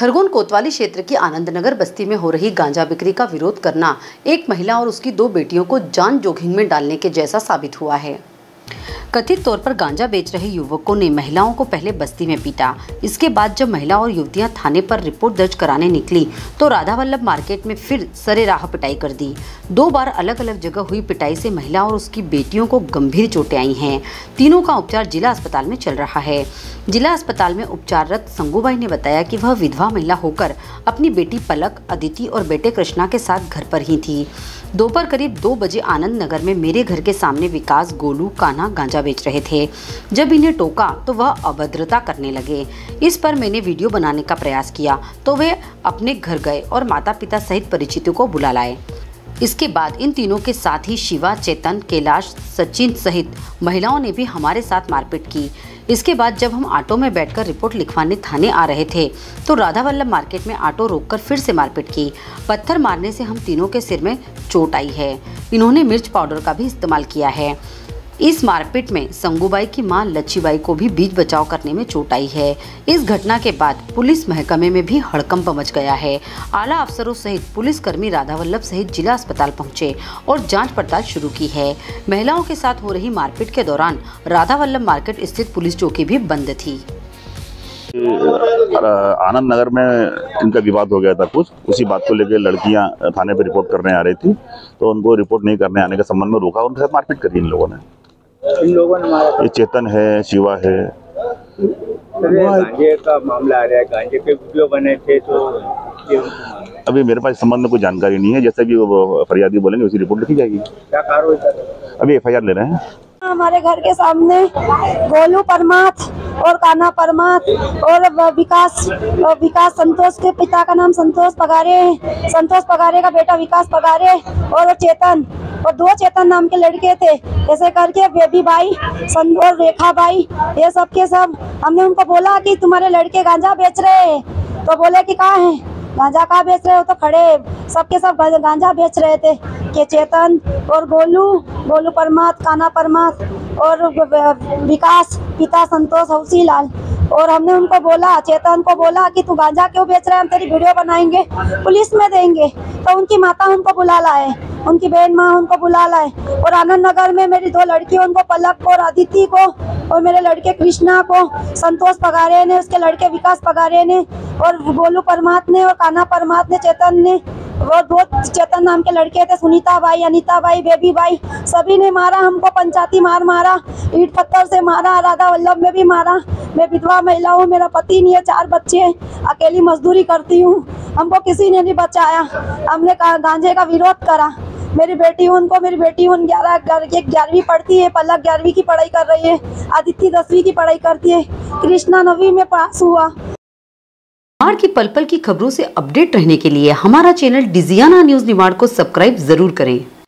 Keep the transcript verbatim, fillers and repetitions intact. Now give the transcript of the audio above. खरगोन कोतवाली क्षेत्र की आनंद नगर बस्ती में हो रही गांजा बिक्री का विरोध करना एक महिला और उसकी दो बेटियों को जान जोखिम में डालने के जैसा साबित हुआ है। कथित तौर पर गांजा बेच रहे युवकों ने महिलाओं को पहले बस्ती में पीटा। इसके बाद जब महिला और युवतियां थाने पर रिपोर्ट दर्ज कराने निकली तो राधावल्लभ मार्केट में फिर सरेराह पिटाई कर दी। दो बार अलग अलग जगह हुई पिटाई से महिला और उसकी बेटियों को गंभीर चोटें आई हैं। तीनों का उपचार जिला अस्पताल में चल रहा है। जिला अस्पताल में उपचाररत संगूबाई ने बताया कि वह विधवा महिला होकर अपनी बेटी पलक, अदिति और बेटे कृष्णा के साथ घर पर ही थी। दोपहर करीब दो बजे आनंद नगर में मेरे घर के सामने विकास, गोलू, कान्हा गांजा बेच रहे थे। जब इन्हें टोका तो वह अभद्रता करने लगे। इस पर मैंने वीडियो बनाने का प्रयास किया तो वे अपने घर गए और माता पिता सहित परिचितों को बुला लाए। इसके बाद इन तीनों के साथ ही शिवा, चेतन, कैलाश, सचिन सहित महिलाओं ने भी हमारे साथ मारपीट की। इसके बाद जब हम ऑटो में बैठकर रिपोर्ट लिखवाने थाने आ रहे थे तो राधावल्लभ मार्केट में ऑटो रोककर फिर से मारपीट की। पत्थर मारने से हम तीनों के सिर में चोट आई है। इन्होंने मिर्च पाउडर का भी इस्तेमाल किया है। इस मारपीट में संगूबाई की मां लच्छी बाई को भी बीच बचाव करने में चोट आई है। इस घटना के बाद पुलिस महकमे में भी हड़कंप मच गया है। आला अफसरों सहित पुलिसकर्मी राधावल्लभ सहित जिला अस्पताल पहुंचे और जांच पड़ताल शुरू की है। महिलाओं के साथ हो रही मारपीट के दौरान राधावल्लभ मार्केट स्थित पुलिस चौकी भी बंद थी। आनंद नगर में इनका विवाद हो गया था कुछ, उसी बात को लेकर लड़कियां थाने पर रिपोर्ट करने आ रही थी तो उनको रिपोर्ट नहीं करने आने के संबंध में रोका, उनके साथ मारपीट करी इन लोगों ने। इन लोगों ने मारा। ये चेतन है, शिवा है। गांजे का मामला आ रहा है, गांजे के वीडियो बने थे तो अभी मेरे पास संबंध में कोई जानकारी नहीं है। जैसे कि वो फरियादी बोलेंगे उसी रिपोर्ट लिखी जाएगी। क्या कार्रवाई कर रहे हैं? अभी एफ आई आर ले रहे हैं। हमारे घर के सामने बोलू परमार और कान्हा परमार और विकास विकास संतोष के पिता का नाम संतोष पगारे, संतोष पगारे का बेटा विकास पगारे और चेतन और दो चेतन नाम के लड़के थे, ऐसे करके बेबी बाई और रेखा बाई ये सब के सब। हमने उनको बोला कि तुम्हारे लड़के गांजा बेच रहे हैं तो बोले कि कहाँ है गांजा, कहाँ बेच रहे हो, तो खड़े सबके सब गांजा बेच रहे थे के चेतन और गोलू, गोलू परमार, कान्हा परमार और विकास पिता संतोष हौसी लाल। और हमने उनको बोला, चेतन को बोला कि तू गांजा क्यों बेच रहा है, हम तेरी वीडियो बनाएंगे, पुलिस में देंगे। तो उनकी माता उनको बुला लाए, उनकी बहन माँ उनको बुला लाए। और आनंद नगर में मेरी दो लड़कियों, उनको पलक और अदिति को और मेरे लड़के कृष्णा को संतोष पगारे ने, उसके लड़के विकास पगारे ने और गोलू परमार ने और कान्हा परमार ने, चेतन ने, वो दो चेतन नाम के लड़के थे, Sunita by, Anita by, Baby by, सभी ने मारा हमको। पंचायती मार मारा, ईट पत्थर से मारा, राधावल्लभ में भी मारा। मैं विधवा महिला हूँ, मेरा पति नहीं है, चार बच्चे, अकेली मजदूरी करती हूँ, हमको किसी ने नहीं बचाया। हमने गांजे का विरोध करा। मेरी बेटी उनको मेरी बेटी उन ग्यारह ग्यारहवीं पढ़ती है, पलक ग्यारहवीं की पढ़ाई कर रही है, अदिति दसवीं की पढ़ाई करती है, कृष्णा नवीं में पास हुआ। निमाड़ की पल पल की खबरों से अपडेट रहने के लिए हमारा चैनल डिजियाना न्यूज़ निमाड़ को सब्सक्राइब जरूर करें।